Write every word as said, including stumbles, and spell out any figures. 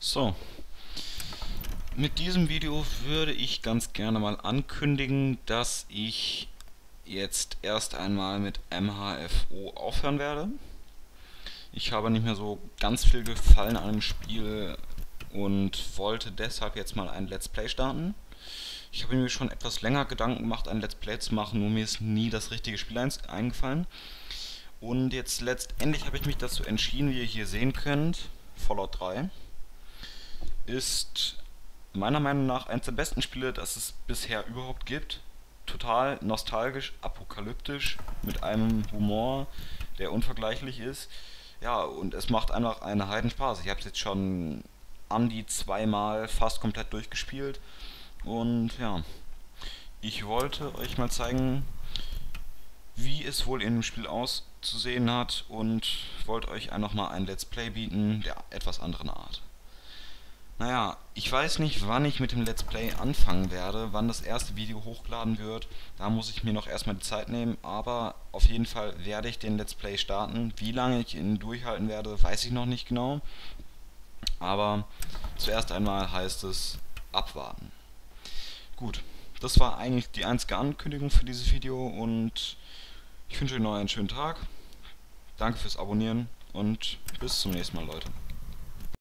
So, mit diesem Video würde ich ganz gerne mal ankündigen, dass ich jetzt erst einmal mit M H F O aufhören werde. Ich habe nicht mehr so ganz viel Gefallen an dem Spiel und wollte deshalb jetzt mal ein Let's Play starten. Ich habe mir schon etwas länger Gedanken gemacht, ein Let's Play zu machen, nur mir ist nie das richtige Spiel eingefallen. Und jetzt letztendlich habe ich mich dazu entschieden, wie ihr hier sehen könnt, Fallout drei ist meiner Meinung nach eines der besten Spiele, das es bisher überhaupt gibt. Total nostalgisch, apokalyptisch, mit einem Humor, der unvergleichlich ist. Ja, und es macht einfach eine Heidenspaß. Ich habe es jetzt schon an die zweimal fast komplett durchgespielt. Und ja, ich wollte euch mal zeigen, wie es wohl in dem Spiel auszusehen hat, und wollte euch einfach mal ein Let's Play bieten, der etwas anderen Art. Naja, ich weiß nicht, wann ich mit dem Let's Play anfangen werde, wann das erste Video hochgeladen wird. Da muss ich mir noch erstmal die Zeit nehmen, aber auf jeden Fall werde ich den Let's Play starten. Wie lange ich ihn durchhalten werde, weiß ich noch nicht genau. Aber zuerst einmal heißt es abwarten. Gut, das war eigentlich die einzige Ankündigung für dieses Video, und ich wünsche euch noch einen schönen Tag. Danke fürs Abonnieren und bis zum nächsten Mal, Leute.